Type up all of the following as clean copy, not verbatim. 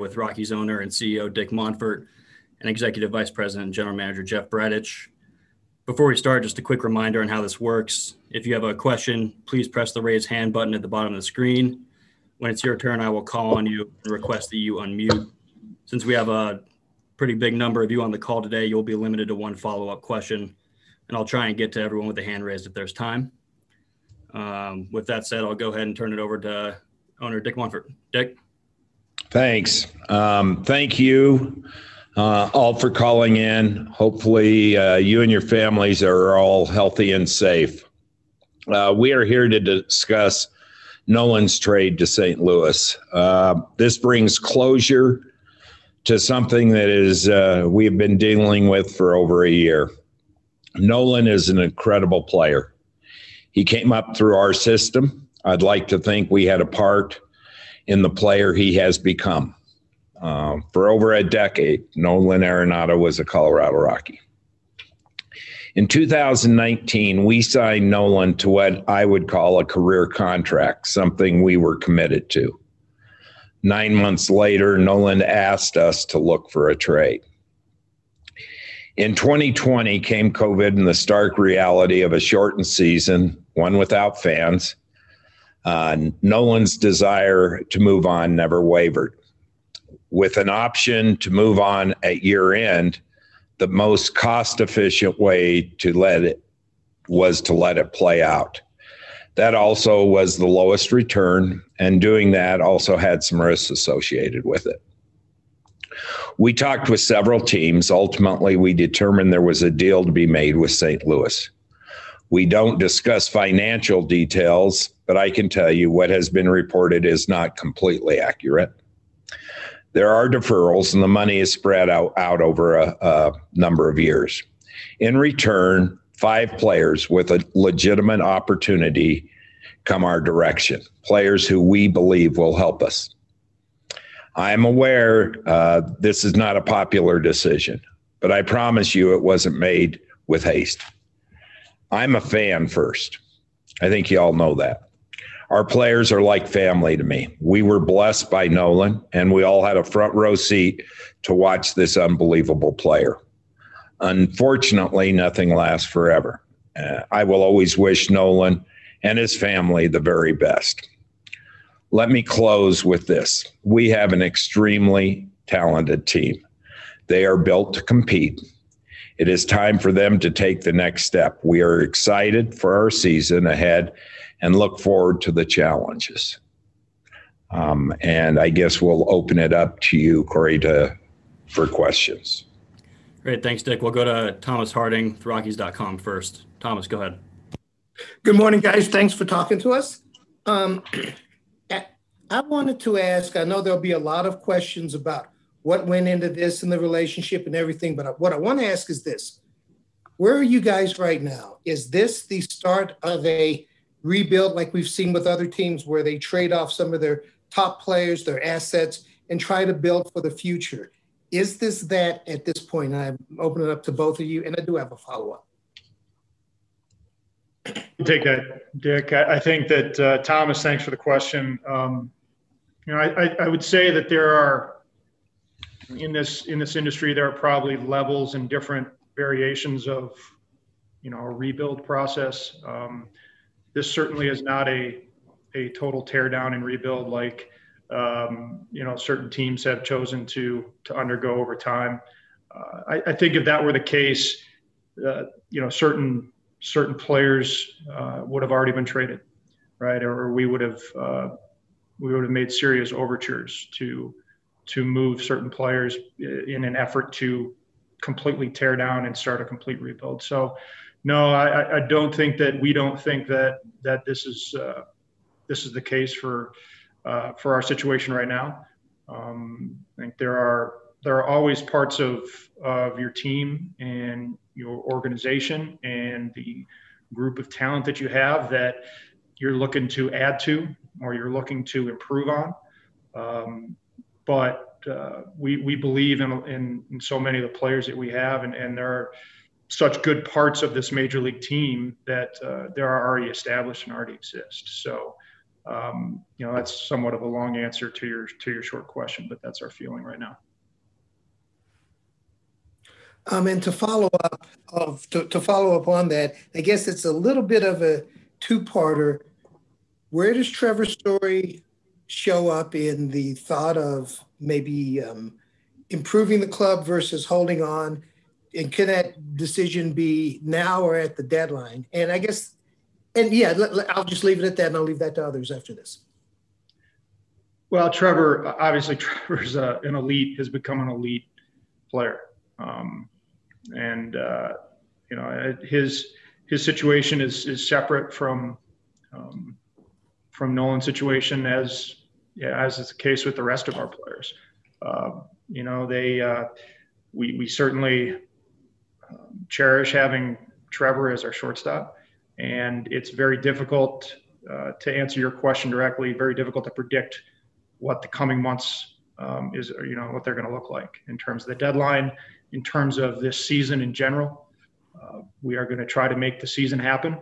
with Rockies owner and CEO Dick Monfort and Executive Vice President and General Manager Jeff Bridich. Before we start, just a quick reminder on how this works. If you have a question, please press the raise hand button at the bottom of the screen. When it's your turn, I will call on you and request that you unmute. Since we have a pretty big number of you on the call today, you'll be limited to one follow-up question, and I'll try and get to everyone with a hand raised if there's time. With that said, I'll go ahead and turn it over to owner Dick Monfort. Dick? Thanks. Thank you all for calling in. Hopefully you and your families are all healthy and safe. We are here to discuss Nolan's trade to St. Louis. This brings closure to something that is we've been dealing with for over a year. Nolan is an incredible player. He came up through our system. I'd like to think we had a part in the player he has become. For over a decade, Nolan Arenado was a Colorado Rocky. In 2019, we signed Nolan to what I would call a career contract, something we were committed to. 9 months later, Nolan asked us to look for a trade. In 2020 came COVID and the stark reality of a shortened season, one without fans. Nolan's desire to move on never wavered. With an option to move on at year end, the most cost-efficient way to let it play out. That also was the lowest return, and doing that also had some risks associated with it. We talked with several teams. Ultimately, we determined there was a deal to be made with St. Louis. We don't discuss financial details, but I can tell you what has been reported is not completely accurate. There are deferrals, and the money is spread out over a number of years. In return, 5 players with a legitimate opportunity come our direction, players who we believe will help us. I'm aware this is not a popular decision, but I promise you it wasn't made with haste. I'm a fan first. I think you all know that. Our players are like family to me. We were blessed by Nolan, and we all had a front row seat to watch this unbelievable player. Unfortunately, nothing lasts forever. I will always wish Nolan and his family the very best. Let me close with this. We have an extremely talented team. They are built to compete. It is time for them to take the next step. We are excited for our season ahead and look forward to the challenges. And I guess we'll open it up to you, Corey, for questions. Great. Thanks, Dick. We'll go to Thomas Harding with Rockies.com first. Thomas, go ahead. Good morning, guys. Thanks for talking to us. I wanted to ask, I know there'll be a lot of questions about what went into this and the relationship and everything, but what I want to ask is this. Where are you guys right now? Is this the start of a rebuild like we've seen with other teams where they trade off some of their top players, their assets, and try to build for the future? Is this that at this point? I'm opening it up to both of you, and I do have a follow-up. Take that, Dick. I think that, Thomas, thanks for the question. I would say that there are, in this industry, there are probably levels and different variations of, a rebuild process. This certainly is not a total teardown and rebuild like, certain teams have chosen to undergo over time. I think if that were the case, certain players would have already been traded, right? Or we would have made serious overtures to move certain players in an effort to completely tear down and start a complete rebuild. So no, I don't think that we don't think that this is the case for our situation right now. I think there are always parts of your team and your organization and the group of talent that you have that you're looking to add to, or you're looking to improve on. But we believe in so many of the players that we have, and there are such good parts of this major league team that they are already established and already exist. So You know, that's somewhat of a long answer to your short question, but that's our feeling right now. And to follow up on that, I guess it's a little bit of a two-parter. Where does Trevor Story show up in the thought of maybe improving the club versus holding on? And could that decision be now or at the deadline? And I guess, and yeah, I'll just leave it at that, and I'll leave that to others after this. Well, Trevor, obviously Trevor's has become an elite player. And, you know, his situation is separate from Nolan's situation as is the case with the rest of our players. You know, we certainly cherish having Trevor as our shortstop, and it's very difficult to answer your question directly, very difficult to predict what the coming months is, you know, what they're going to look like in terms of the deadline, in terms of this season in general. We are going to try to make the season happen,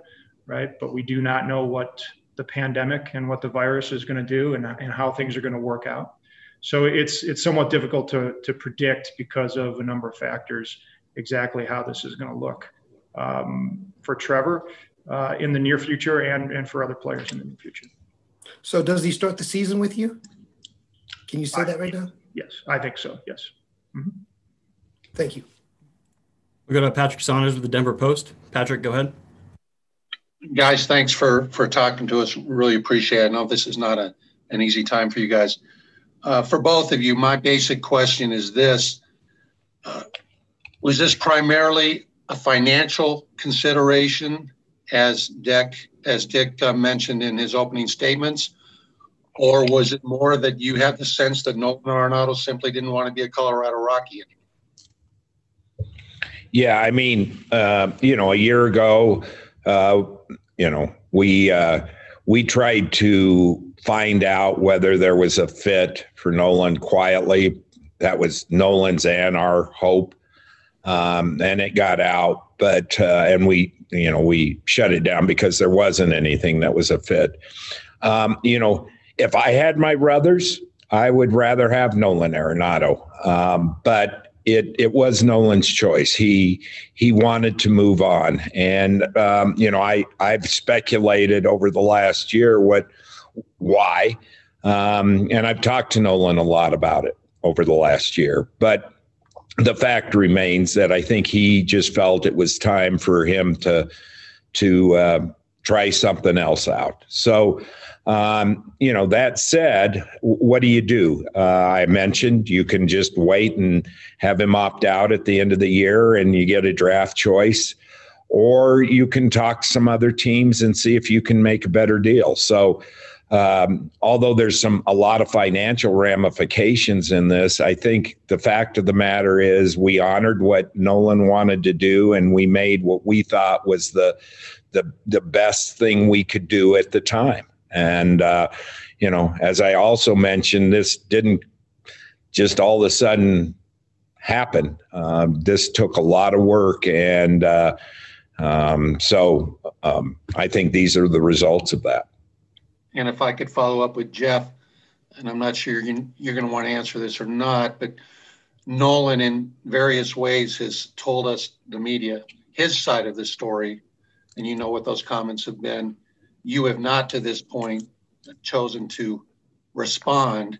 right? But we do not know what the pandemic and what the virus is going to do and how things are going to work out. So it's somewhat difficult to predict because of a number of factors exactly how this is going to look for Trevor in the near future and for other players in the near future. So does he start the season with you? Can you say that right now? Yes, I think so, yes. Mm-hmm. Thank you. We've got Patrick Saunders with the Denver Post. Patrick, go ahead. Guys, thanks for talking to us. Really appreciate it. I know this is not an easy time for you guys. For both of you, my basic question is this. Was this primarily a financial consideration, as Dick mentioned in his opening statements, or was it more that you had the sense that Nolan Arenado simply didn't want to be a Colorado Rocky anymore? Yeah, I mean, you know, a year ago, you know, we tried to find out whether there was a fit for Nolan quietly. That was Nolan's and our hope. And it got out, but, and we shut it down because there wasn't anything that was a fit. You know, if I had my ruthers, I would rather have Nolan Arenado. But it was Nolan's choice. He wanted to move on. And, you know, I've speculated over the last year why. And I've talked to Nolan a lot about it over the last year, but the fact remains that I think he just felt it was time for him to try something else out. So, you know, that said, what do you do? I mentioned you can just wait and have him opt out at the end of the year and you get a draft choice, or you can talk to some other teams and see if you can make a better deal. So, although there's a lot of financial ramifications in this, I think the fact of the matter is we honored what Nolan wanted to do, and we made what we thought was the best thing we could do at the time. And, you know, as I also mentioned, this didn't just all of a sudden happen. This took a lot of work. And so I think these are the results of that. And if I could follow up with Jeff, and I'm not sure you're going to want to answer this or not, but Nolan in various ways has told us, the media, his side of the story, and you know what those comments have been. You have not to this point chosen to respond.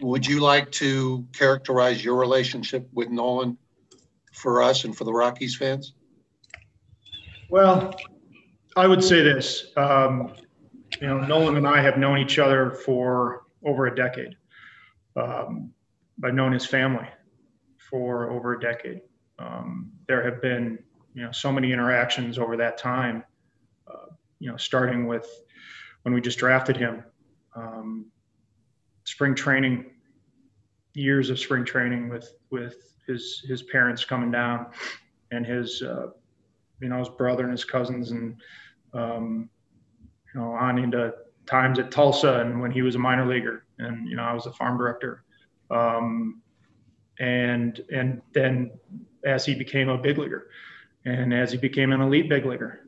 Would you like to characterize your relationship with Nolan for us and for the Rockies fans? Well, I would say this. You know, Nolan and I have known each other for over a decade. I've known his family for over a decade. There have been, you know, so many interactions over that time, you know, starting with when we just drafted him, spring training, years of spring training with his parents coming down, and his, you know, his brother and his cousins, and, you know, on into times at Tulsa and when he was a minor leaguer and, you know, I was a farm director. And then as he became a big leaguer and as he became an elite big leaguer.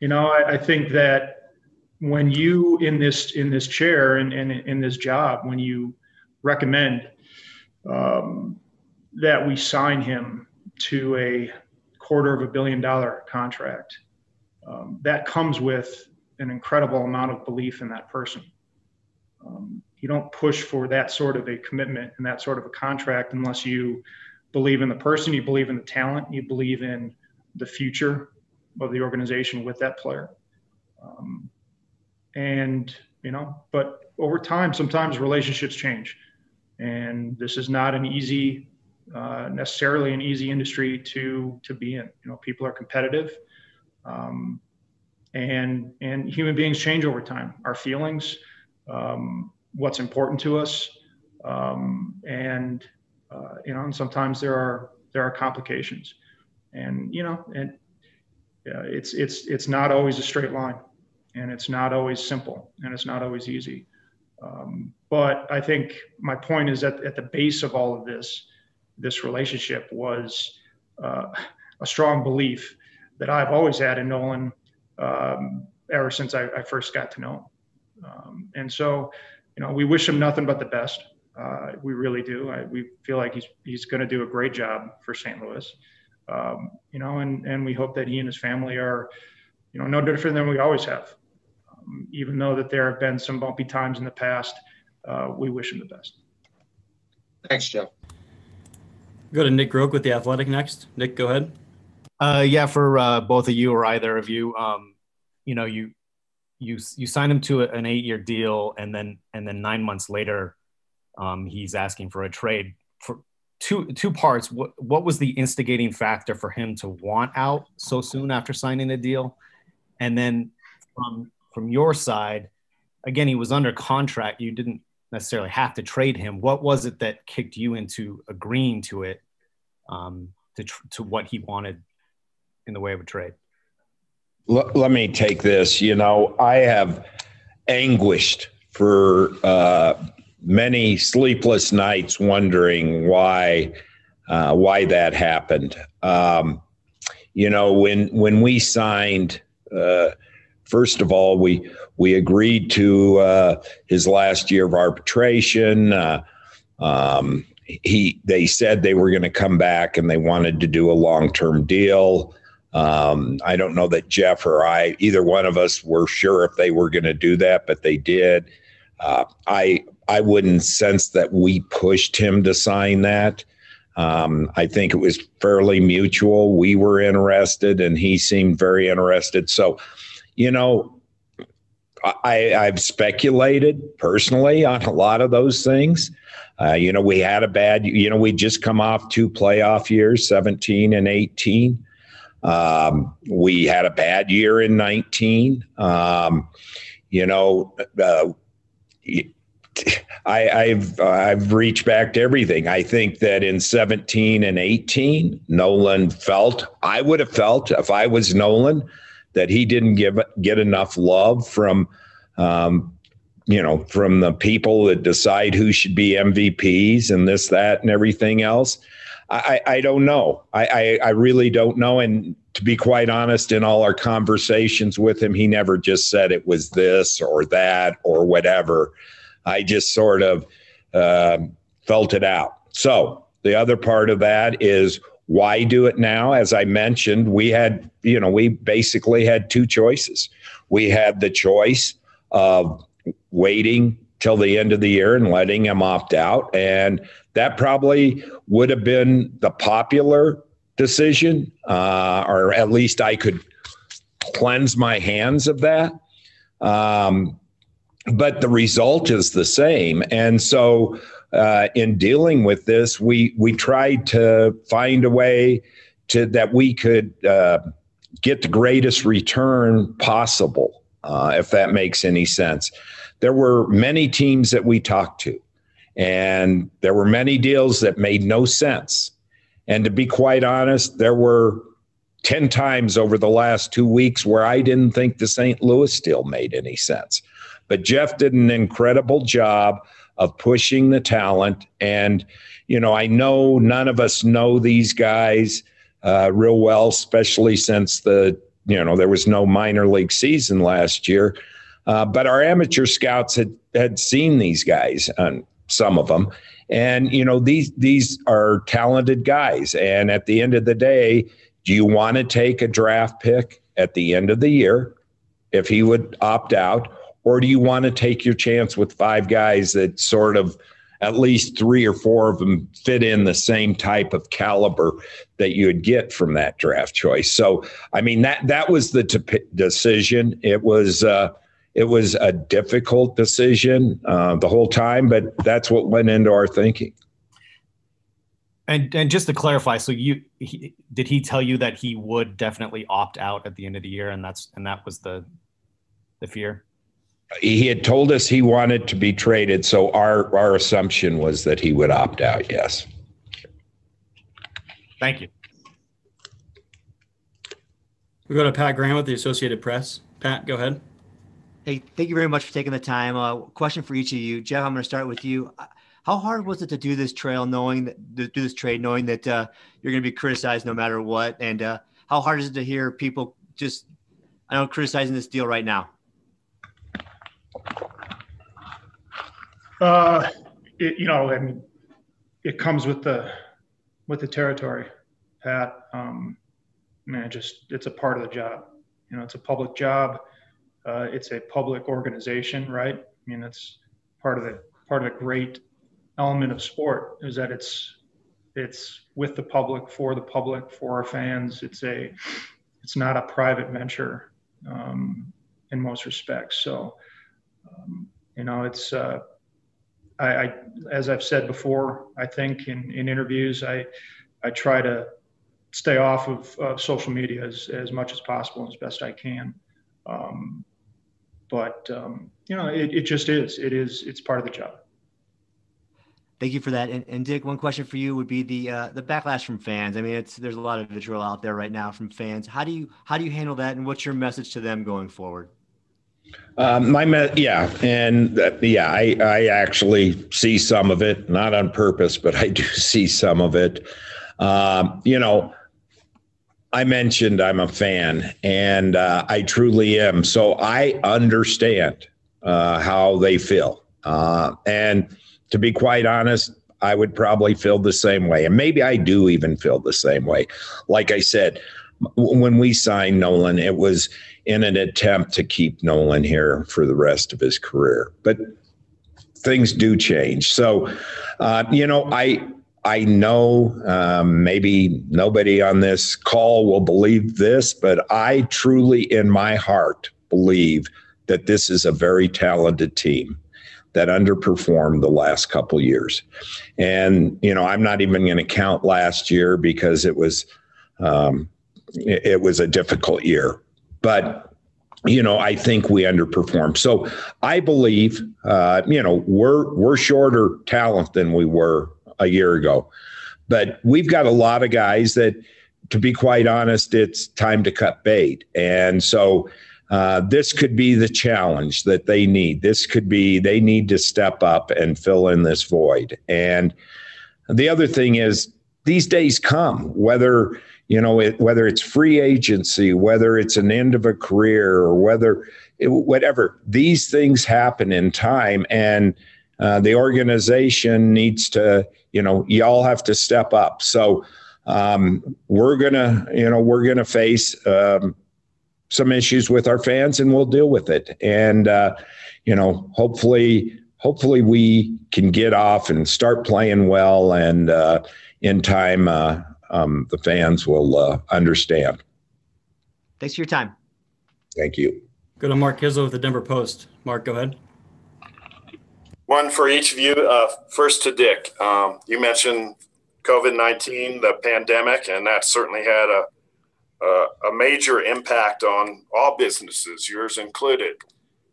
You know, I think that when you in this chair and in this job, when you recommend that we sign him to a $250 million contract, that comes with an incredible amount of belief in that person. You don't push for that sort of a commitment and that sort of a contract unless you believe in the person, you believe in the talent, you believe in the future of the organization with that player. But over time, sometimes relationships change. And this is not necessarily an easy industry to be in. You know, people are competitive. And human beings change over time. Our feelings, what's important to us, and sometimes there are complications, it's not always a straight line, and it's not always simple, and it's not always easy. But I think my point is that at the base of all of this relationship was a strong belief that I've always had in Nolan ever since I first got to know him. We wish him nothing but the best. We really do. We feel like he's going to do a great job for St. Louis, and we hope that he and his family are, no different than we always have. Even though that there have been some bumpy times in the past, we wish him the best. Thanks, Jeff. Go to Nick Groke with The Athletic next. Nick, go ahead. For both of you or either of you, you sign him to an 8-year deal, and then 9 months later, he's asking for a trade. For two parts, what was the instigating factor for him to want out so soon after signing the deal? And then from your side, again, he was under contract. You didn't necessarily have to trade him. What was it that kicked you into agreeing to it, to what he wanted in the way of a trade? Let me take this. I have anguished for many sleepless nights wondering why that happened. When we signed, first of all, we agreed to his last year of arbitration. They said they were going to come back and they wanted to do a long-term deal. I don't know that Jeff or I, either one of us, were sure if they were going to do that, but they did. I wouldn't sense that we pushed him to sign that. I think it was fairly mutual. We were interested and he seemed very interested. So, I've speculated personally on a lot of those things. We had a bad, we just come off two playoff years, 17 and 18. We had a bad year in 19. I've reached back to everything. I think that in 17 and 18, Nolan I would have felt if I was Nolan, that he didn't get enough love from the people that decide who should be MVPs and this, that, and everything else. I don't know. I really don't know. And to be quite honest, in all our conversations with him, he never just said it was this or that or whatever. I just sort of felt it out. So the other part of that is, why do it now? As I mentioned, we basically had two choices. We had the choice of waiting till the end of the year and letting him opt out. And that probably would have been the popular decision, or at least I could cleanse my hands of that. But the result is the same. And so in dealing with this, we tried to find a way that we could get the greatest return possible, if that makes any sense. There were many teams that we talked to, and there were many deals that made no sense. And to be quite honest, there were 10 times over the last 2 weeks where I didn't think the St. Louis deal made any sense. But Jeff did an incredible job of pushing the talent. And, I know none of us know these guys real well, especially since the you know, there was no minor league season last year. But our amateur scouts had seen these guys, some of them. And, you know, these are talented guys. And at the end of the day, do you want to take a draft pick at the end of the year if he would opt out? Or do you want to take your chance with five guys that sort of at least three or four of them fit in the same type of caliber that you would get from that draft choice? So, I mean, that was the decision. It was a difficult decision the whole time, but that's what went into our thinking. And just to clarify, so did he tell you that he would definitely opt out at the end of the year, and that was the fear? He had told us he wanted to be traded, so our assumption was that he would opt out. Yes. Thank you. We go to Pat Graham with the Associated Press. Pat, go ahead. Hey, thank you very much for taking the time. Question for each of you. Jeff, I'm going to start with you. How hard was it to do this trade, knowing that you're going to be criticized no matter what? And how hard is it to hear people criticizing this deal right now? It comes with the territory, Pat. It's a part of the job. You know, it's a public job. It's a public organization, right? I mean, that's part of the great element of sport, is that it's with the public, for the public, for our fans. It's not a private venture in most respects. So, it's I as I've said before, I think in interviews, I try to stay off of social media as much as possible, as best I can. It just is. It's part of the job. Thank you for that. And Dick, one question for you would be the backlash from fans. I mean, there's a lot of vitriol out there right now from fans. How do you handle that? And what's your message to them going forward? I actually see some of it, not on purpose, but I do see some of it. I mentioned I'm a fan, and I truly am. So I understand how they feel. And to be quite honest, I would probably feel the same way. And maybe I do even feel the same way. Like I said, when we signed Nolan, it was in an attempt to keep Nolan here for the rest of his career. But things do change. So, I know maybe nobody on this call will believe this, but I truly in my heart believe that this is a very talented team that underperformed the last couple years. And, I'm not even going to count last year because it was a difficult year. But, I think we underperformed. So I believe, we're shorter talent than we were a year ago. But we've got a lot of guys that, to be quite honest, it's time to cut bait. And so this could be the challenge that they need. This could be, they need to step up and fill in this void. And the other thing is, these days come, whether it's free agency, whether it's an end of a career, or whatever, these things happen in time. And the organization needs to, y'all have to step up. So we're gonna face some issues with our fans, and we'll deal with it. And hopefully we can get off and start playing well, and in time the fans will understand. Thanks for your time. Thank you. Go to Mark Izzo with the Denver Post. Mark, go ahead. One for each of you. First to Dick. You mentioned COVID-19, the pandemic, and that certainly had a major impact on all businesses, yours included.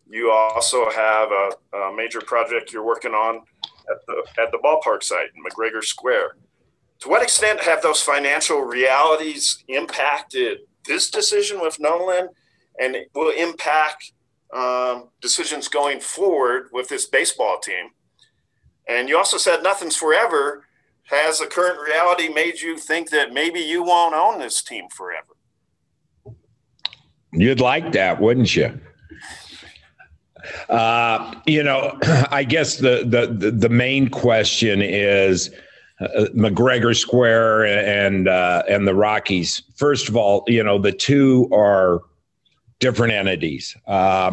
You also have a major project you're working on at the ballpark site in McGregor Square. To what extent have those financial realities impacted this decision with Nolan, and it will impact decisions going forward with this baseball team? And you also said nothing's forever. Has the current reality made you think that maybe you won't own this team forever? You'd like that, wouldn't you? I guess the main question is McGregor Square and the Rockies. First of all, the two are different entities. There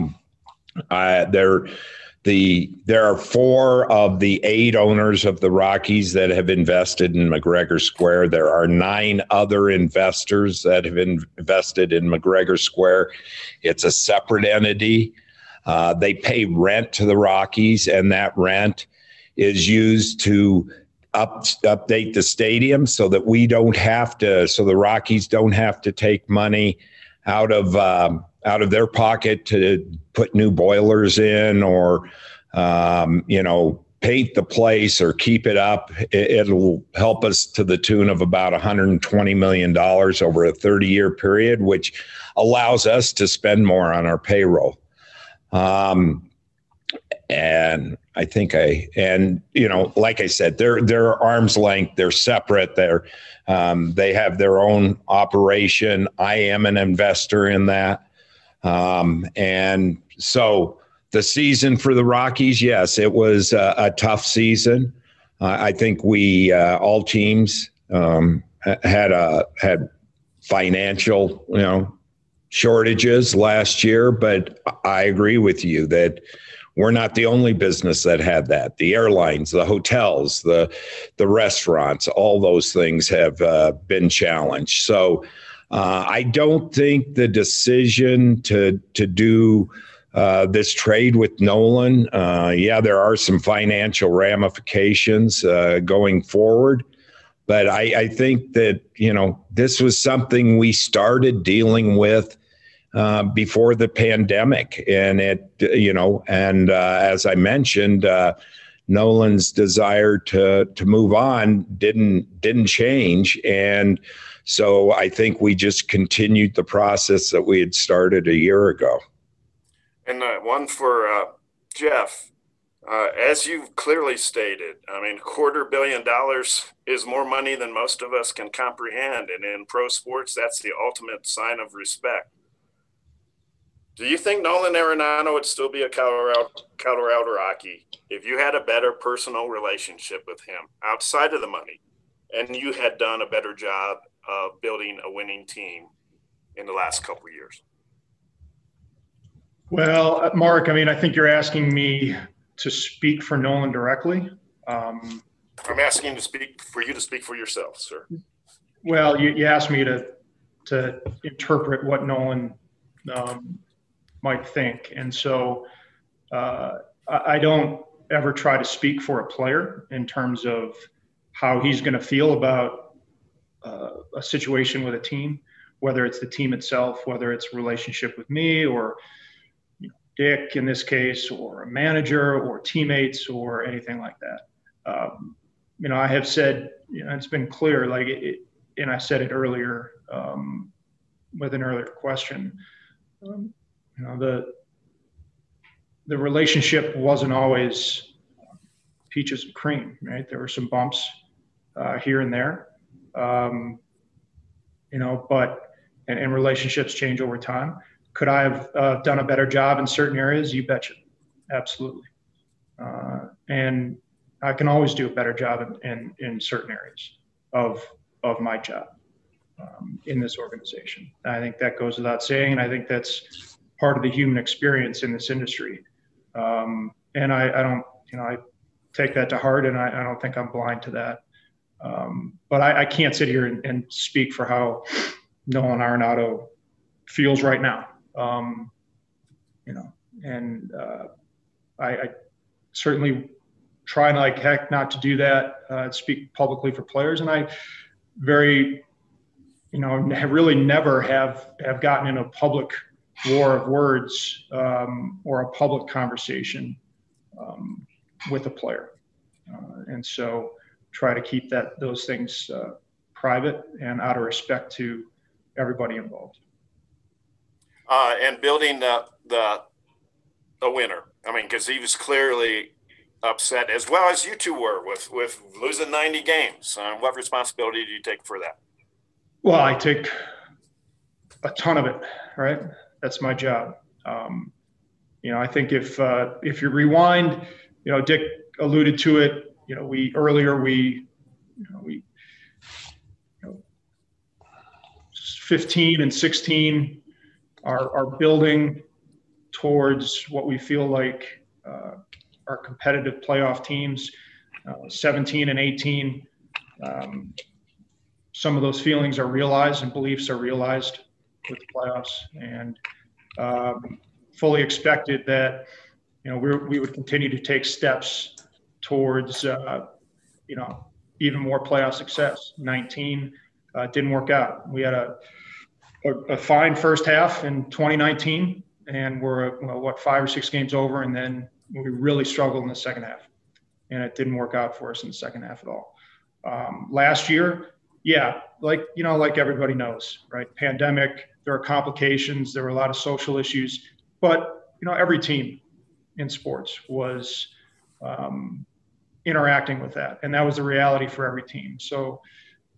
are four of the 8 owners of the Rockies that have invested in McGregor Square. There are 9 other investors that have invested in McGregor Square. It's a separate entity. They pay rent to the Rockies, and that rent is used to update the stadium so that we don't have to, so the Rockies don't have to take money out of their pocket to put new boilers in or, paint the place or keep it up. It'll help us to the tune of about $120 million over a 30-year period, which allows us to spend more on our payroll. Like I said, they're arm's length, they're separate, they have their own operation. I am an investor in that. And so the season for the Rockies, yes, it was a tough season. I think we, all teams, had financial, shortages last year, but I agree with you that we're not the only business that had that. The airlines, the hotels, the restaurants, all those things have been challenged. So I don't think the decision to do this trade with Nolan, there are some financial ramifications going forward. But I think that, this was something we started dealing with before the pandemic. And as I mentioned, Nolan's desire to move on didn't change. And so I think we just continued the process that we had started a year ago. And one for Jeff, as you've clearly stated, $250 million is more money than most of us can comprehend. And in pro sports, that's the ultimate sign of respect. Do you think Nolan Arenado would still be a Colorado Rocky if you had a better personal relationship with him outside of the money and you had done a better job of building a winning team in the last couple of years? Well, Mark, I think you're asking me to speak for Nolan directly. I'm asking you to speak for yourself, sir. Well, you asked me to interpret what Nolan might think. And so I don't ever try to speak for a player in terms of how he's going to feel about a situation with a team, whether it's the team itself, whether it's relationship with me or Dick in this case, or a manager or teammates or anything like that. I have said, it's been clear, and I said it earlier with an earlier question, the relationship wasn't always peaches and cream, right? There were some bumps here and there, and relationships change over time. Could I have done a better job in certain areas? You betcha. Absolutely. And I can always do a better job in certain areas of my job in this organization. I think that goes without saying, and I think that's part of the human experience in this industry. I take that to heart, and I don't think I'm blind to that. But I can't sit here and speak for how Nolan Arenado feels right now. I certainly try like heck not to do that, speak publicly for players. And I very, really never have gotten in a public war of words or a public conversation with a player. And so try to keep those things private and out of respect to everybody involved. And building the winner. Because he was clearly upset, as well as you two were, with losing 90 games. What responsibility do you take for that? Well, I take a ton of it, right? That's my job. You know, I think if you rewind, you know, Dick alluded to it. You know, we 15 and 16 are building towards what we feel like are competitive playoff teams. 17 and 18, some of those feelings are realized and beliefs are realized with the playoffs, and fully expected that, you know, we would continue to take steps towards, you know, even more playoff success. 19 didn't work out. We had a fine first half in 2019, and we're, well, what, 5 or 6 games over, and then we really struggled in the second half, and it didn't work out for us in the second half at all. Last year, yeah, like everybody knows, right? Pandemic, there are complications, there were a lot of social issues, but, you know, every team in sports was interacting with that, and that was the reality for every team. So,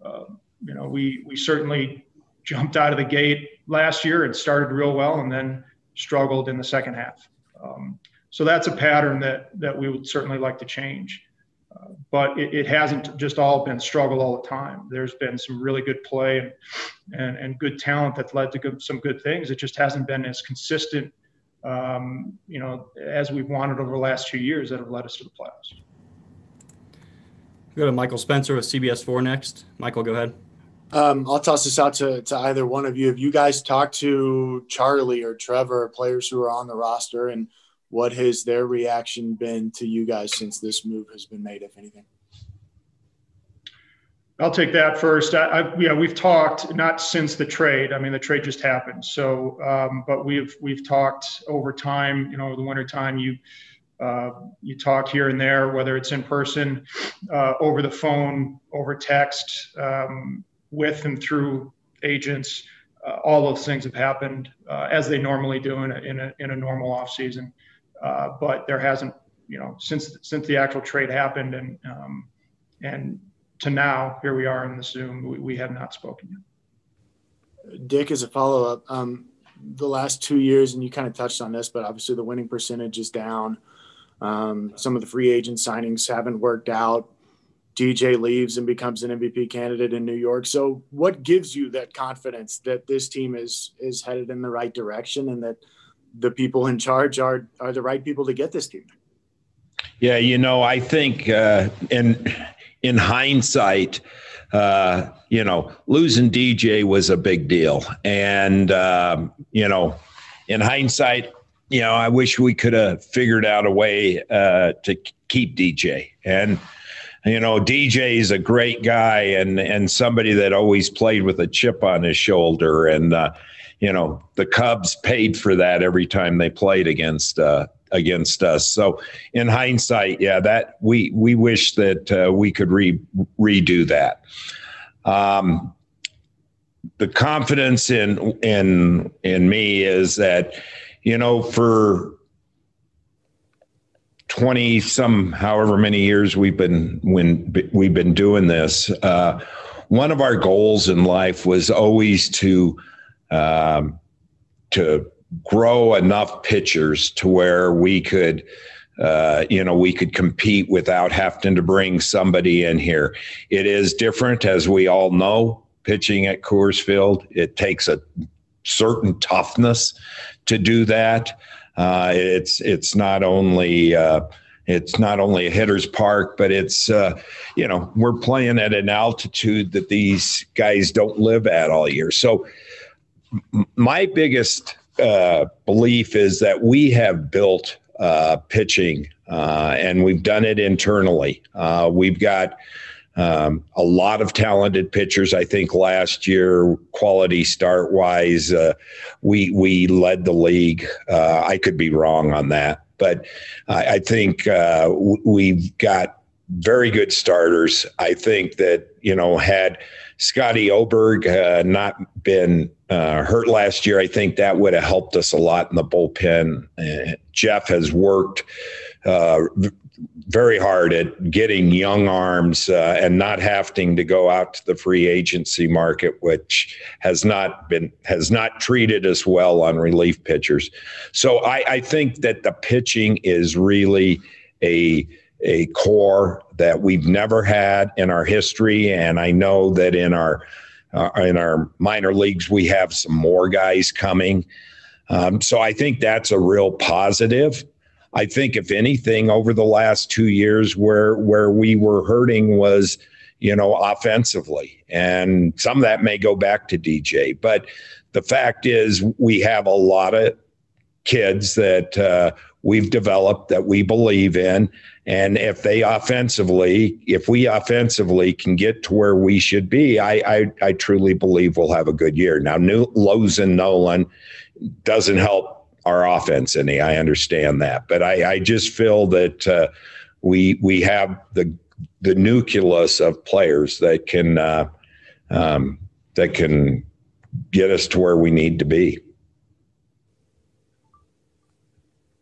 you know, we certainly jumped out of the gate last year and started real well, and then struggled in the second half. So that's a pattern that we would certainly like to change. But it hasn't just all been struggle all the time. There's been some really good play and good talent that led to some good things. It just hasn't been as consistent, you know, as we've wanted over the last few years that have led us to the playoffs. Go to Michael Spencer with CBS4 next. Michael, go ahead. I'll toss this out to either one of you. Have you guys talked to Charlie or Trevor, players who are on the roster, and what has their reaction been to you guys since this move has been made, if anything? I'll take that first. We've talked, not since the trade. I mean, the trade just happened. So, but we've talked over time. You know, over the winter time, you talk here and there, whether it's in person, over the phone, over text, with and through agents. All those things have happened as they normally do in a normal off season. But there hasn't, you know, since the actual trade happened and to now, here we are in the Zoom, we have not spoken yet. Dick, as a follow-up, the last 2 years, and you kind of touched on this, but obviously the winning percentage is down. Some of the free agent signings haven't worked out. DJ leaves and becomes an MVP candidate in New York. So what gives you that confidence that this team is headed in the right direction and that the people in charge are the right people to get this team? Yeah, you know, I think in hindsight, you know, losing DJ was a big deal. And, you know, in hindsight, you know, I wish we could have figured out a way to keep DJ. And, you know, DJ is a great guy and somebody that always played with a chip on his shoulder. And, you know, the Cubs paid for that every time they played against us. So in hindsight, yeah, that we wish that we could redo that. The confidence in me is that, you know, for 20 some however many years we've been doing this, one of our goals in life was always to grow enough pitchers to where we could you know, we could compete without having to bring somebody in here. It is different, as we all know, pitching at Coors Field. It takes a certain toughness to do that. It's not only a hitter's park, but it's, you know, we're playing at an altitude that these guys don't live at all year. So my biggest belief is that we have built pitching and we've done it internally. We've got a lot of talented pitchers. I think last year, quality start wise, we led the league. I could be wrong on that, but I think we've got very good starters. I think that, you know, had Scotty Oberg not been hurt last year, I think that would have helped us a lot in the bullpen. Jeff has worked very hard at getting young arms and not having to go out to the free agency market, which has not treated us well on relief pitchers. So I think that the pitching is really a core that we've never had in our history. And I know that in our minor leagues, we have some more guys coming. So I think that's a real positive. I think if anything, over the last 2 years, where we were hurting was, offensively, and some of that may go back to DJ. But the fact is, we have a lot of kids that we've developed that we believe in, and if we offensively can get to where we should be, I truly believe we'll have a good year. Now, Losi and Nolan doesn't help our offense any. I understand that, but I just feel that we have the nucleus of players that can get us to where we need to be.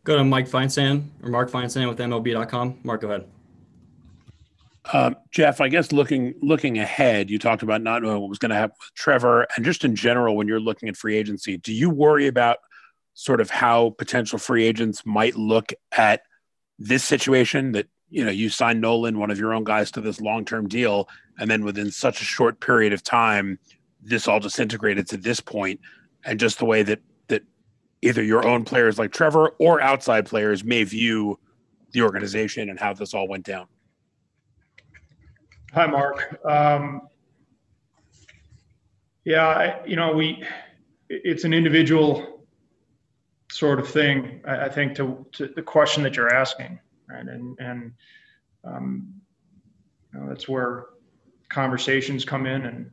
Go to Mike Feinsand or Mark Feinsand with MLB.com. Mark, go ahead. Jeff, I guess looking ahead, you talked about not knowing what was going to happen with Trevor, and just in general, when you're looking at free agency, do you worry about sort of how potential free agents might look at this situation that, you signed Nolan, one of your own guys, to this long-term deal, and then within such a short period of time, this all disintegrated to this point, and just the way that either your own players like Trevor or outside players may view the organization and how this all went down? Hi, Mark. It's an individual sort of thing, I think, to the question that you're asking, right? And that's where conversations come in. And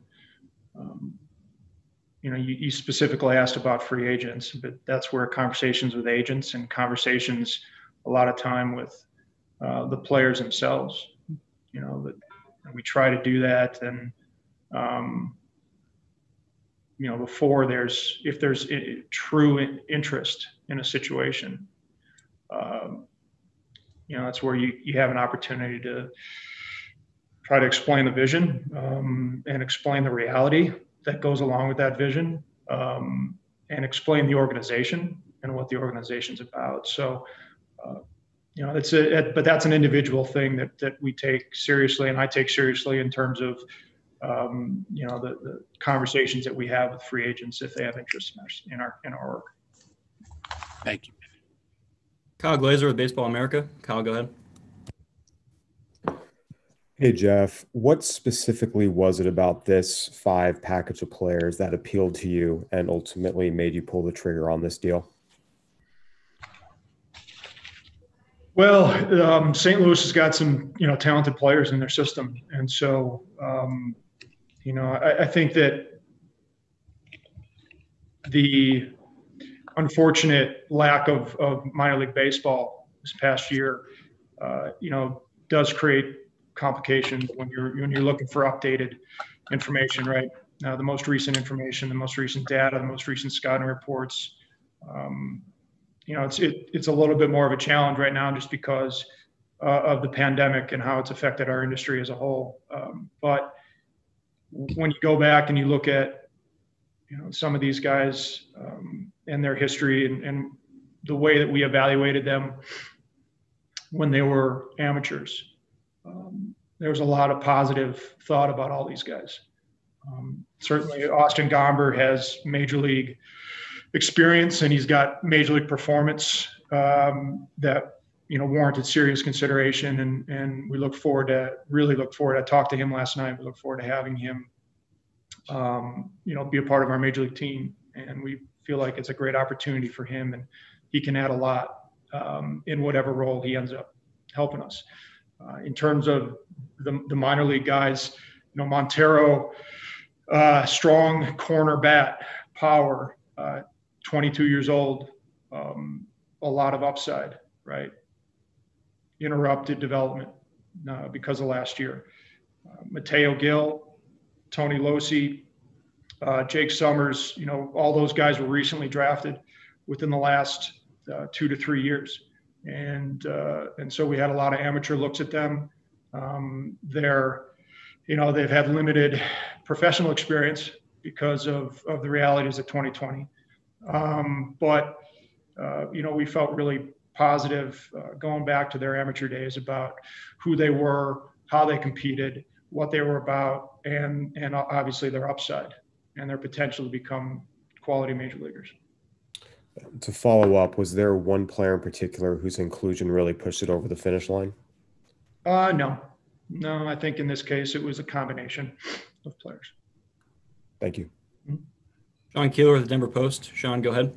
you specifically asked about free agents, but that's where conversations with agents and conversations a lot of time with the players themselves. That we try to do that, and before if there's a true interest in a situation, that's where you have an opportunity to try to explain the vision and explain the reality that goes along with that vision, and explain the organization and what the organization's about. So, but that's an individual thing that we take seriously, and I take seriously in terms of the conversations that we have with free agents if they have interest in our work. Thank you. Kyle Glazer with Baseball America. Kyle, go ahead. Hey, Jeff, what specifically was it about this five package of players that appealed to you and ultimately made you pull the trigger on this deal? Well, St. Louis has got some, talented players in their system. And so, I think that the unfortunate lack of minor league baseball this past year, does create complications when you're looking for updated information, right? Now, the most recent information, the most recent data, the most recent scouting reports, it's a little bit more of a challenge right now just because of the pandemic and how it's affected our industry as a whole. But when you go back and you look at, some of these guys and their history and the way that we evaluated them when they were amateurs, there was a lot of positive thought about all these guys. Certainly Austin Gomber has major league experience and he's got major league performance that, warranted serious consideration. And we look forward to, I talked to him last night. We look forward to having him, be a part of our major league team. And we feel like it's a great opportunity for him and he can add a lot in whatever role he ends up helping us. In terms of the minor league guys, Montero, strong corner bat, power, 22 years old, a lot of upside, right? Interrupted development because of last year. Mateo Gill, Tony Losi, Jake Summers, all those guys were recently drafted within the last 2 to 3 years. And so we had a lot of amateur looks at them. They're, you know, they've had limited professional experience because of the realities of 2020. But you know, we felt really positive going back to their amateur days about who they were, how they competed, what they were about, and obviously their upside and their potential to become quality major leaguers. To follow up, was there one player in particular whose inclusion really pushed it over the finish line? No, I think in this case, it was a combination of players. Thank you. Mm-hmm. Sean Keeler of the Denver Post. Sean, go ahead.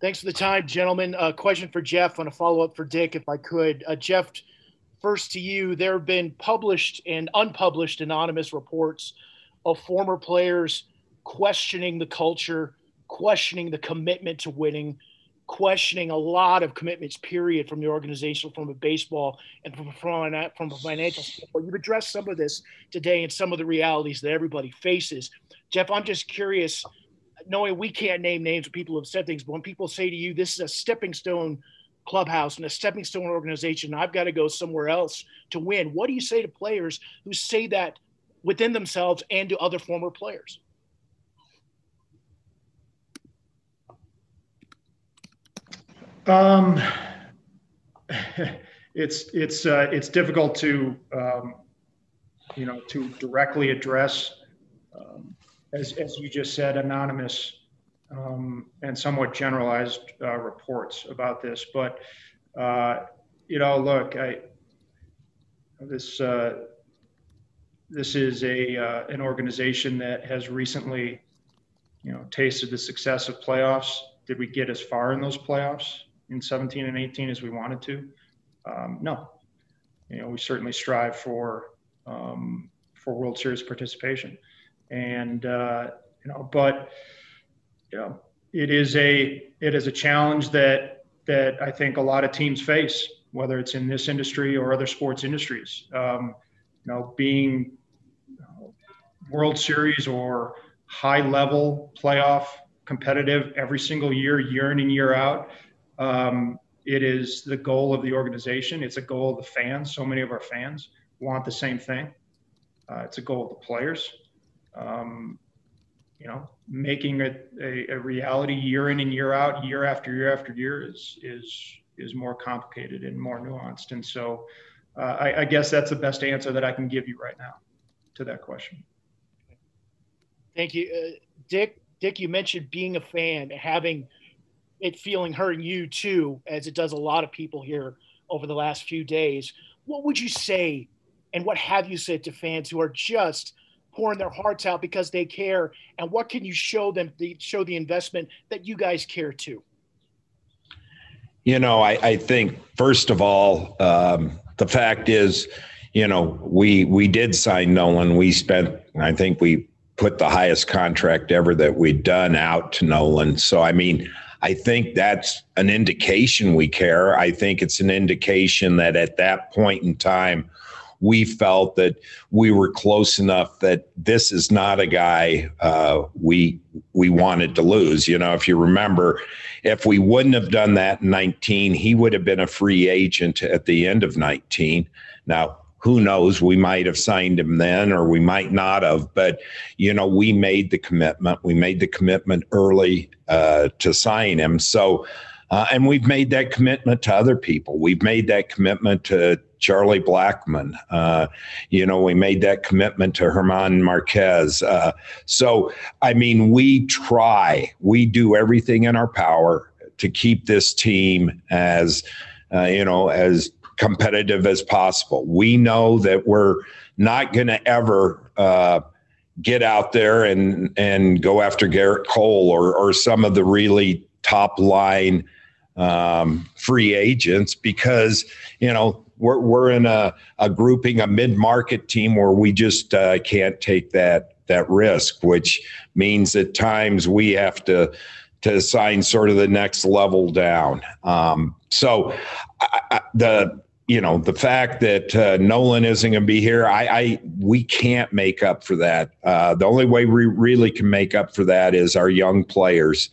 Thanks for the time, gentlemen. A question for Jeff and a follow-up for Dick, if I could. Jeff, first to you, there have been published and unpublished anonymous reports of former players questioning the culture, questioning the commitment to winning, questioning a lot of commitments, period, from the organization, from a baseball and from a financial standpoint. You've addressed some of this today and some of the realities that everybody faces. Jeff, I'm just curious, knowing we can't name names, people have said things, but when people say to you, this is a stepping stone clubhouse and a stepping stone organization, I've got to go somewhere else to win. What do you say to players who say that within themselves and to other former players? It's difficult to, you know, to directly address, as you just said, anonymous and somewhat generalized reports about this. But, you know, look, this is an organization that has recently, you know, tasted the success of playoffs. Did we get as far in those playoffs in 17 and 18 as we wanted to? No. You know, we certainly strive for World Series participation. And, you know, but, you know, it is a challenge that I think a lot of teams face, whether it's in this industry or other sports industries. You know, being World Series or high level playoff competitive every single year, year in and year out. It is the goal of the organization. It's a goal of the fans. So many of our fans want the same thing. It's a goal of the players. You know, making it a reality year in and year out, year after year after year is more complicated and more nuanced. And so I guess that's the best answer that I can give you right now to that question. Thank you. Dick, you mentioned being a fan, having it feeling hurting you too, as it does a lot of people here over the last few days. What would you say and what have you said to fans who are just pouring their hearts out because they care? And what can you show them, show the investment that you guys care too? You know, I think, first of all, the fact is, you know, we did sign Nolan. We spent, I think we put the highest contract ever that we'd done out to Nolan. So, I mean, I think that's an indication we care. I think it's an indication that at that point in time, we felt that we were close enough that this is not a guy we wanted to lose. You know, if you remember, if we wouldn't have done that in 19, he would have been a free agent at the end of 19. Now, who knows? We might have signed him then, or we might not have. But, you know, we made the commitment. We made the commitment early to sign him. So, and we've made that commitment to other people. We've made that commitment to Charlie Blackmon. You know, we made that commitment to German Marquez. So, I mean, we do everything in our power to keep this team as, you know, as competitive as possible. We know that we're not going to ever get out there and go after Garrett Cole or some of the really top line free agents, because, you know, we're in a grouping, a mid-market team where we just can't take that risk, which means at times we have to sign sort of the next level down. So you know, the fact that Nolan isn't going to be here, we can't make up for that. The only way we really can make up for that is our young players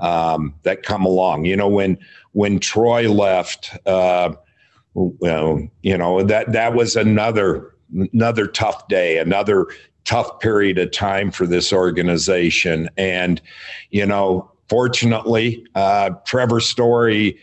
that come along. You know, when Troy left, that was another tough day, another tough period of time for this organization. And, you know, fortunately, Trevor Story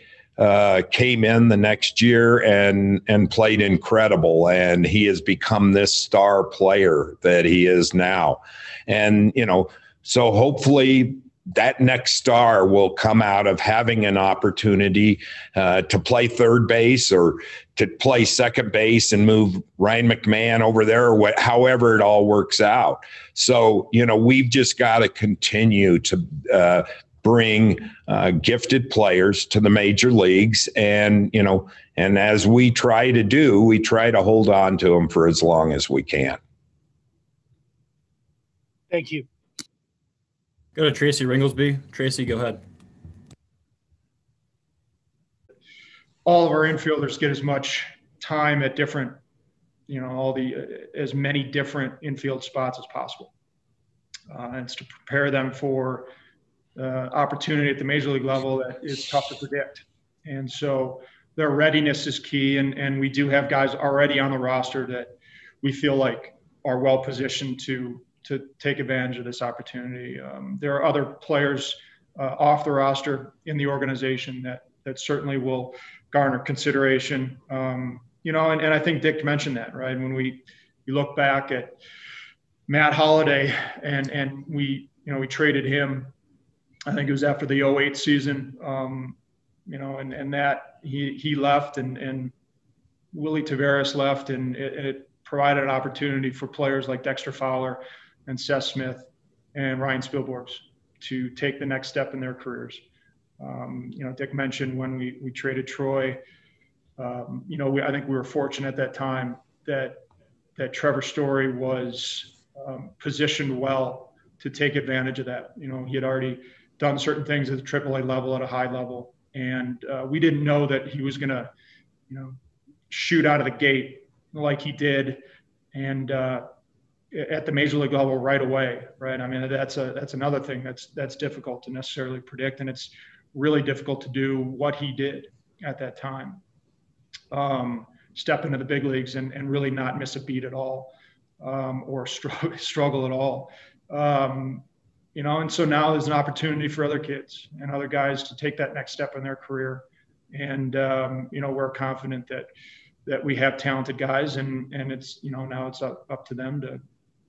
came in the next year and played incredible, and he has become this star player that he is now. And, you know, so hopefully that next star will come out of having an opportunity to play third base or to play second base and move Ryan McMahon over there, or however it all works out. So, you know, we've just got to continue to bring gifted players to the major leagues. And, you know, and as we try to do, we try to hold on to them for as long as we can. Thank you. Go to Tracy Ringlesby. Tracy, go ahead. All of our infielders get as much time at different, you know, as many different infield spots as possible. And it's to prepare them for opportunity at the major league level that is tough to predict. And so their readiness is key. And we do have guys already on the roster that we feel like are well positioned to take advantage of this opportunity. There are other players off the roster in the organization that certainly will garner consideration. You know, and I think Dick mentioned that, right? When you look back at Matt Holliday and we traded him, I think it was after the 2008 season, and that he left and Willie Taveras left, and it provided an opportunity for players like Dexter Fowler and Seth Smith and Ryan Spielberg to take the next step in their careers. Dick mentioned when we traded Troy, I think we were fortunate at that time that Trevor Story was positioned well to take advantage of that. You know, he had already done certain things at the AAA level, at a high level. And we didn't know that he was going to, you know, shoot out of the gate like he did. And, at the major league level right away, right? I mean, that's another thing that's difficult to necessarily predict, and it's really difficult to do what he did at that time. Step into the big leagues and really not miss a beat at all, or struggle at all. And so now there's an opportunity for other kids and other guys to take that next step in their career. And, we're confident that we have talented guys, and it's, you know, now it's up to them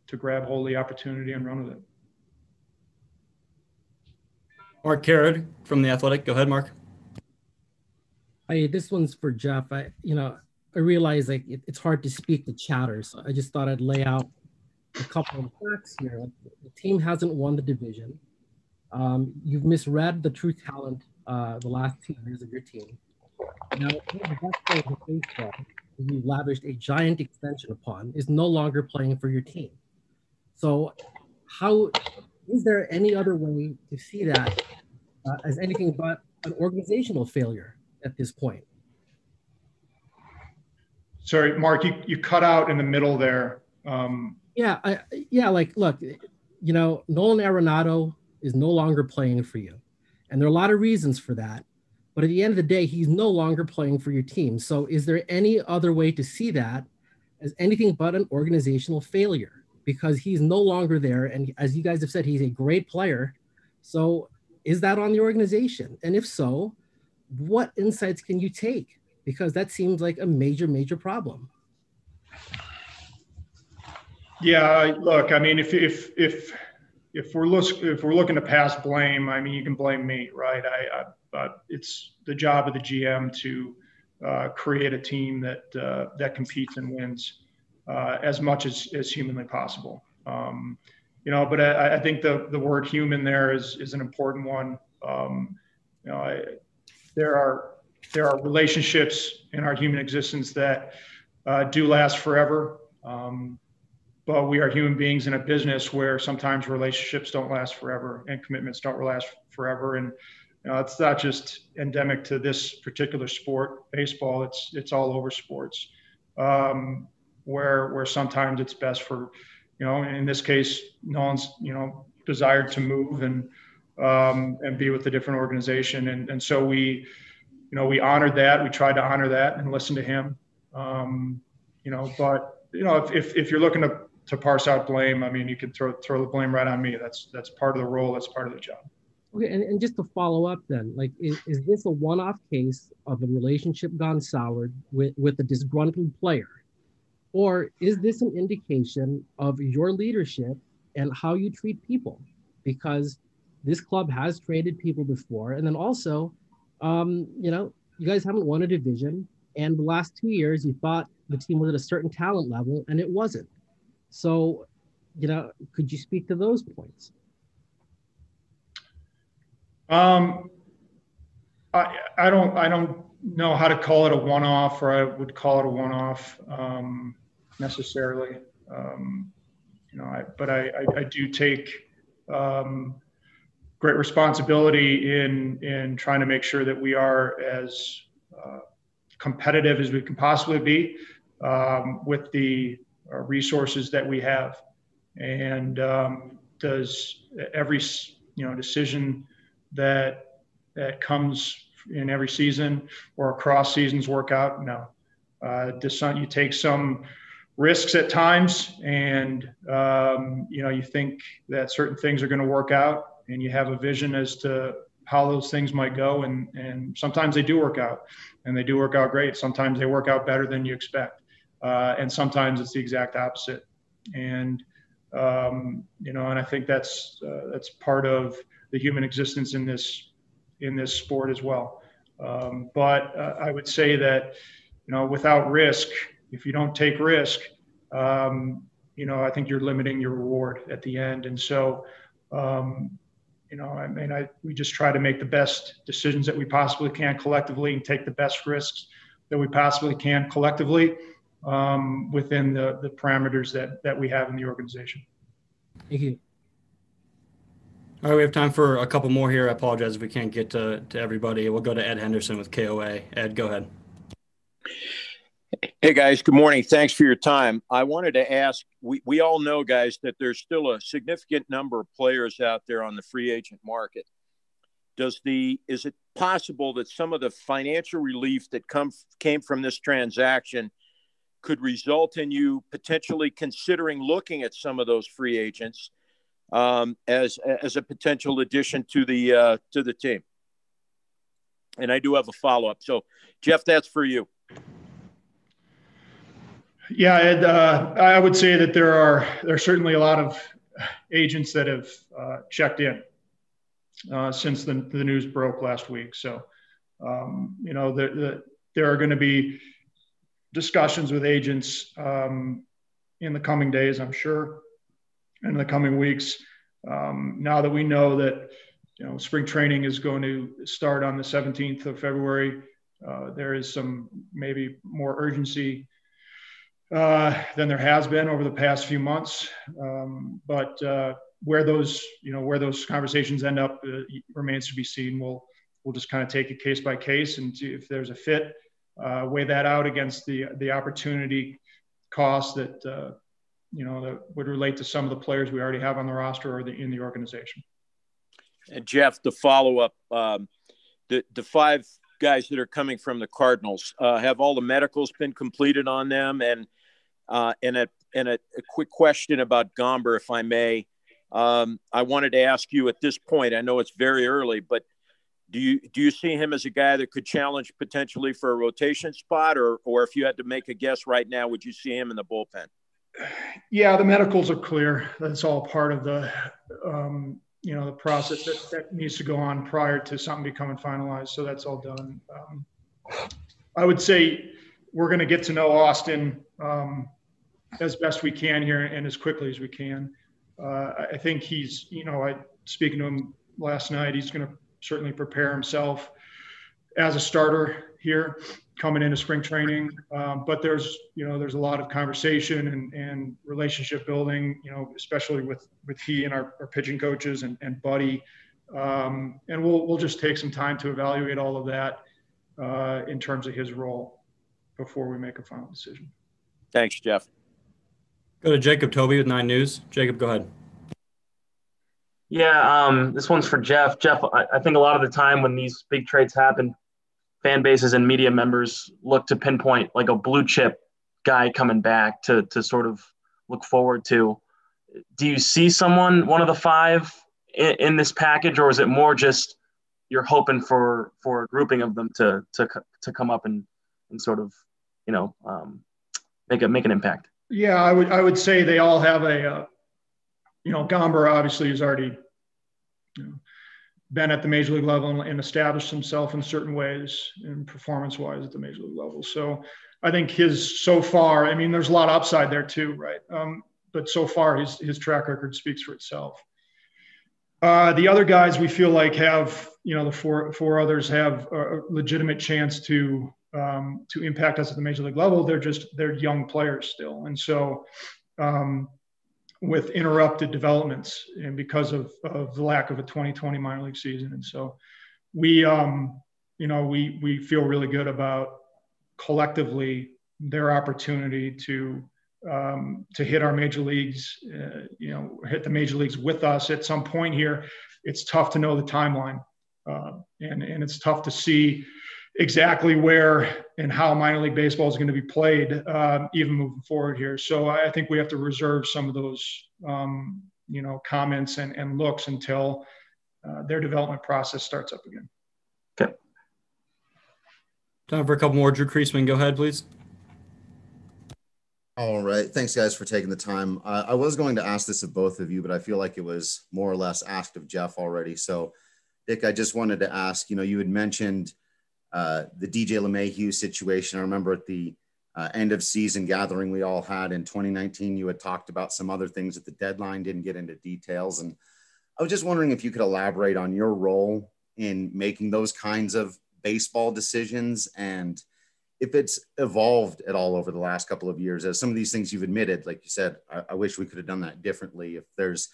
to grab hold of the opportunity and run with it. Mark Carrod from The Athletic. Go ahead, Mark. Hey, this one's for Jeff. I realize like it's hard to speak to chatter, so I just thought I'd lay out a couple of facts here. The team hasn't won the division. You've misread the true talent the last 2 years of your team. Now, the best player in baseball, who you lavished a giant extension upon, is no longer playing for your team. So, how is there any other way to see that as anything but an organizational failure at this point? Sorry, Mark, you cut out in the middle there. Look, you know, Nolan Arenado is no longer playing for you, and there are a lot of reasons for that. But at the end of the day, he's no longer playing for your team. So is there any other way to see that as anything but an organizational failure? Because he's no longer there. And as you guys have said, he's a great player. So is that on the organization? And if so, what insights can you take? Because that seems like a major, major problem. Yeah, look, I mean, if we're looking to pass blame, I mean, you can blame me, right? It's the job of the GM to create a team that competes and wins as much as humanly possible. But I think the word human there is an important one. There are relationships in our human existence that do last forever. But we are human beings in a business where sometimes relationships don't last forever and commitments don't last forever. And it's not just endemic to this particular sport, baseball. It's all over sports, where sometimes it's best for, in this case, Nolan's desired to move, and and be with a different organization. And so we, you know, we honored that. We tried to honor that and listen to him. You know, but you know, if you're looking to parse out blame, I mean, you could throw the blame right on me. That's part of the role. That's part of the job. Okay, and just to follow up then, like, is this a one-off case of a relationship gone soured with a disgruntled player? Or is this an indication of your leadership and how you treat people? Because this club has traded people before. And then also, you know, you guys haven't won a division. And the last 2 years, you thought the team was at a certain talent level, and it wasn't. So, you know, could you speak to those points? I don't know how to call it a one-off, or I would call it a one-off necessarily. You know, I do take great responsibility in trying to make sure that we are as competitive as we can possibly be with the resources that we have. And does every, you know, decision that comes in every season or across seasons work out? No. You take some risks at times, and you know, you think that certain things are going to work out, and you have a vision as to how those things might go, and sometimes they do work out, and they do work out great. Sometimes they work out better than you expect, and sometimes it's the exact opposite. And you know, and I think that's part of the human existence in this sport as well. But I would say that, you know, without risk, if you don't take risk, you know, I think you're limiting your reward at the end. And so, you know, I mean, we just try to make the best decisions that we possibly can collectively and take the best risks that we possibly can collectively within the parameters that we have in the organization. Thank you. All right, we have time for a couple more here. I apologize if we can't get to everybody. We'll go to Ed Henderson with KOA. Ed, go ahead. Hey, guys. Good morning. Thanks for your time. I wanted to ask, we all know, guys, that there's still a significant number of players out there on the free agent market. Is it possible that some of the financial relief that came from this transaction could result in you potentially considering looking at some of those free agents as a potential addition to the team? And I do have a follow-up. So, Jeff, that's for you. Yeah, Ed, I would say that there's certainly a lot of agents that have checked in since the news broke last week. So, you know, there are going to be discussions with agents in the coming days, I'm sure, in the coming weeks. Now that we know that, you know, spring training is going to start on the 17th of February, there is some maybe more urgency than there has been over the past few months. But where those conversations end up remains to be seen. We'll just kind of take it case by case, and if there's a fit, weigh that out against the opportunity cost that, you know, that would relate to some of the players we already have on the roster or in the organization. And Jeff, the follow-up, the five guys that are coming from the Cardinals, have all the medicals been completed on them? And a quick question about Gomber, if I may. I wanted to ask you at this point, I know it's very early, but do you see him as a guy that could challenge potentially for a rotation spot, or if you had to make a guess right now, would you see him in the bullpen? Yeah, the medicals are clear. That's all part of the, you know, the process that needs to go on prior to something becoming finalized. So that's all done. I would say we're going to get to know Austin as best we can here and as quickly as we can. I think he's, you know, speaking to him last night, he's going to certainly prepare himself as a starter here coming into spring training. But there's a lot of conversation and relationship building, you know, especially with he and our pitching coaches and Buddy. And we'll just take some time to evaluate all of that in terms of his role before we make a final decision. Thanks, Jeff. Go to Jacob Toby with 9 News. Jacob, go ahead. Yeah, this one's for Jeff. Jeff, I think a lot of the time when these big trades happen, fan bases and media members look to pinpoint like a blue chip guy coming back to sort of look forward to. Do you see someone, one of the five in this package, or is it more just you're hoping for a grouping of them to come up and sort of, you know, make an impact? Yeah, I would say they all have a, you know, Gomber obviously has already, you know, been at the major league level and established himself in certain ways and performance-wise at the major league level. So I think his so far, I mean, there's a lot of upside there too, right? But so far his track record speaks for itself. The other guys we feel like have, you know, the four others have a legitimate chance to impact us at the major league level. They're young players still. And so with interrupted developments and because of the lack of a 2020 minor league season. And so we, you know, we feel really good about collectively their opportunity to hit our major leagues, you know, hit the major leagues with us at some point here. It's tough to know the timeline, and it's tough to see exactly where and how minor league baseball is going to be played, even moving forward here. So I think we have to reserve some of those, you know, comments and looks until their development process starts up again. Okay. Time for a couple more. Drew Creasman, go ahead, please. All right. Thanks, guys, for taking the time. I was going to ask this of both of you, but I feel like it was more or less asked of Jeff already. So, Dick, I just wanted to ask, you know, you had mentioned the DJ LeMahieu situation. I remember at the end of season gathering we all had in 2019, you had talked about some other things at the deadline, didn't get into details. And I was just wondering if you could elaborate on your role in making those kinds of baseball decisions and if it's evolved at all over the last couple of years, as some of these things you've admitted, like you said, I wish we could have done that differently. If there's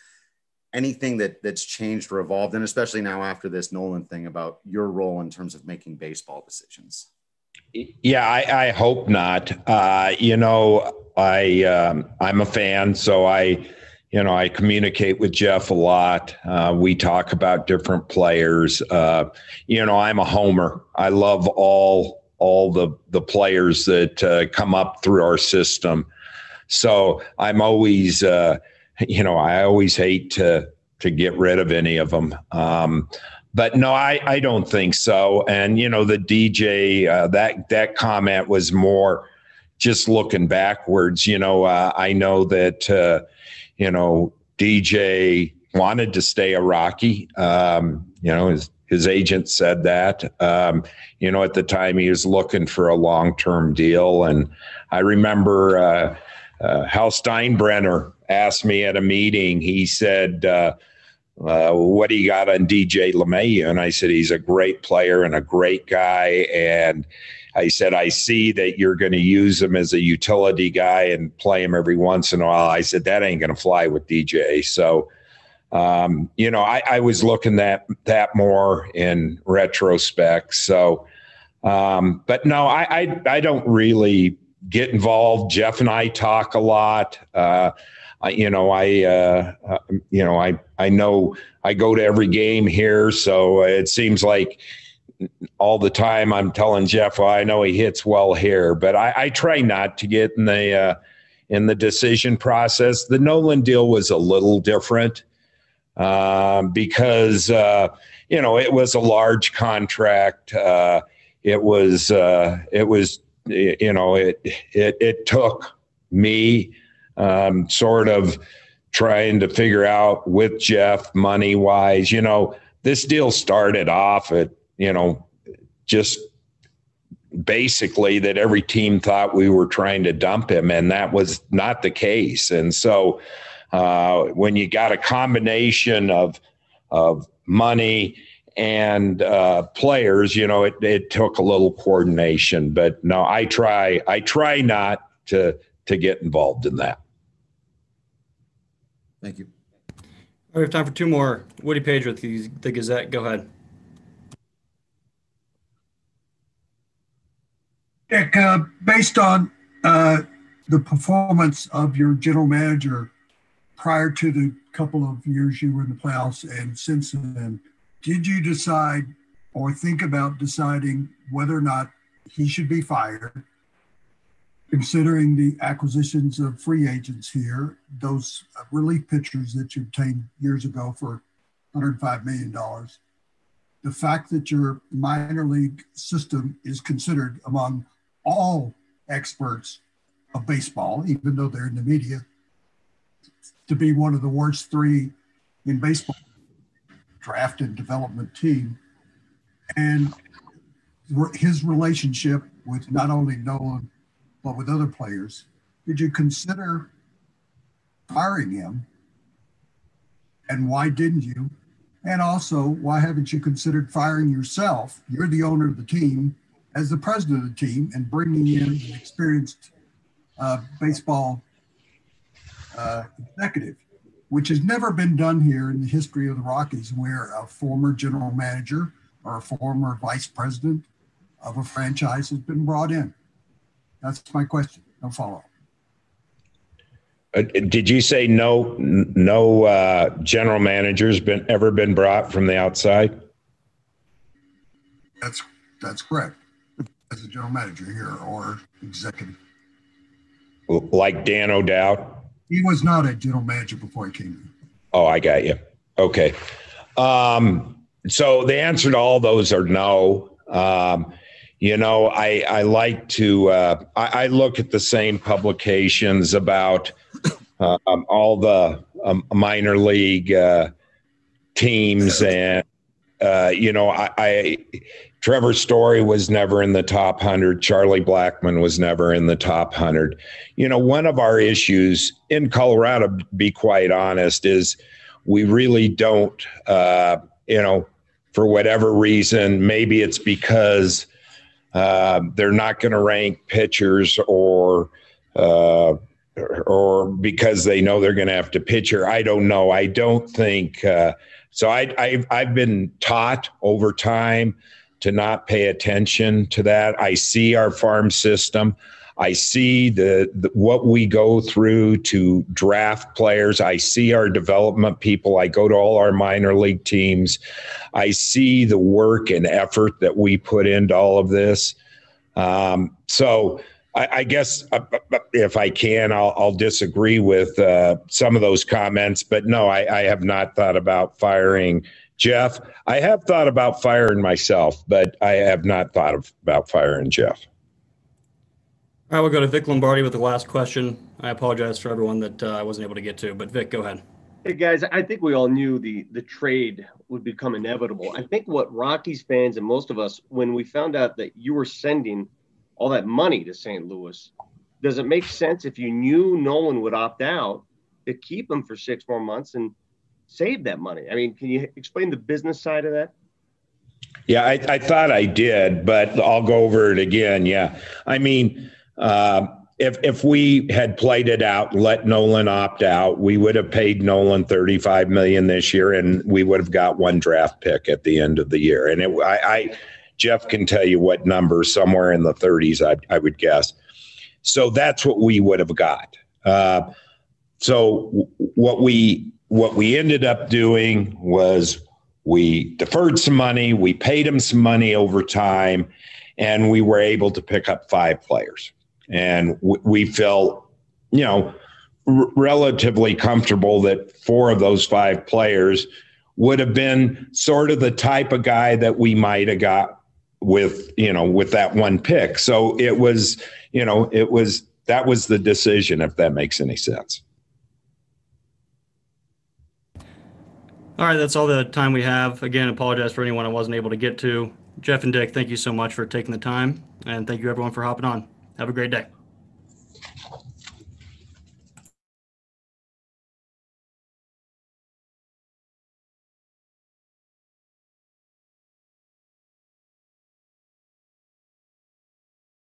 anything that's changed or evolved, and especially now after this Nolan thing about your role in terms of making baseball decisions. Yeah, I hope not. You know, I'm a fan, so I communicate with Jeff a lot. We talk about different players. You know, I'm a homer. I love all the players that come up through our system. So I'm always, you know, I always hate to get rid of any of them. But no, I don't think so. And, you know, the DJ, that comment was more just looking backwards. You know, I know that, you know, DJ wanted to stay a Rocky, you know, his agent said that, you know, at the time he was looking for a long-term deal. And I remember Hal Steinbrenner asked me at a meeting, he said, what do you got on DJ LeMahieu? And I said, he's a great player and a great guy. And I said, I see that you're going to use him as a utility guy and play him every once in a while. I said, that ain't going to fly with DJ. So, you know, I was looking that more in retrospect. So, but no, I don't really get involved. Jeff and I talk a lot. I know I go to every game here, so it seems like all the time I'm telling Jeff, well, I know he hits well here, but I try not to get in the decision process. The Nolan deal was a little different. Because, you know, it was a large contract. It was, you know, it took me, sort of trying to figure out with Jeff money wise, you know, this deal started off at, you know, just basically that every team thought we were trying to dump him, and that was not the case. And so, when you got a combination of money and players, you know, it took a little coordination. But no, I try not to get involved in that. Thank you. We have time for two more. Woody Page with the Gazette. Go ahead. Dick, based on the performance of your general manager prior to the couple of years you were in the playoffs and since then, did you decide or think about deciding whether or not he should be fired, considering the acquisitions of free agents here, those relief pitchers that you obtained years ago for $105 million, the fact that your minor league system is considered among all experts of baseball, even though they're in the media, to be one of the worst three in baseball, draft and development team, and his relationship with not only Nolan, but with other players. Did you consider firing him? And why didn't you? And also, why haven't you considered firing yourself? You're the owner of the team, as the president of the team, and bringing in an experienced baseball executive, which has never been done here in the history of the Rockies, where a former general manager or a former vice president of a franchise has been brought in. That's my question. No follow-up. Did you say no general manager's ever been brought from the outside? That's correct. As a general manager here or executive. Like Dan O'Dowd? He was not a general manager before he came in. Oh, I got you. Okay. So the answer to all those are no. You know, I like to I look at the same publications about all the minor league teams. And, you know, Trevor Story was never in the top 100. Charlie Blackmon was never in the top 100. You know, one of our issues in Colorado, to be quite honest, is we really don't, you know, for whatever reason, maybe it's because they're not going to rank pitchers or because they know they're going to have to pitcher. I don't know. I don't think so. I've been taught over time to not pay attention to that. I see our farm system. I see the what we go through to draft players. I see our development people. I go to all our minor league teams. I see the work and effort that we put into all of this. So I guess if I can, I'll disagree with some of those comments. But no, I have not thought about firing Jeff. I have thought about firing myself, but I have not thought about firing Jeff. All right, we'll go to Vic Lombardi with the last question. I apologize for everyone that I wasn't able to get to, but Vic, go ahead. Hey, guys, I think we all knew the trade would become inevitable. I think what Rockies fans and most of us, when we found out that you were sending all that money to St. Louis, does it make sense if you knew Nolan would opt out to keep him for 6 more months and save that money? I mean, can you explain the business side of that? Yeah, I thought I did, but I'll go over it again. Yeah, I mean – if we had played it out, let Nolan opt out, we would have paid Nolan $35 million this year, and we would have got one draft pick at the end of the year. And Jeff can tell you what number, somewhere in the 30s, I would guess. So that's what we would have got. So what we ended up doing was we deferred some money, we paid him some money over time, and we were able to pick up 5 players. And we felt, you know, relatively comfortable that 4 of those 5 players would have been sort of the type of guy that we might have got with, you know, with that one pick. So it was, you know, that was the decision, if that makes any sense. All right, that's all the time we have. Again, apologize for anyone I wasn't able to get to. Jeff and Dick, thank you so much for taking the time, and thank you everyone for hopping on. Have a great day.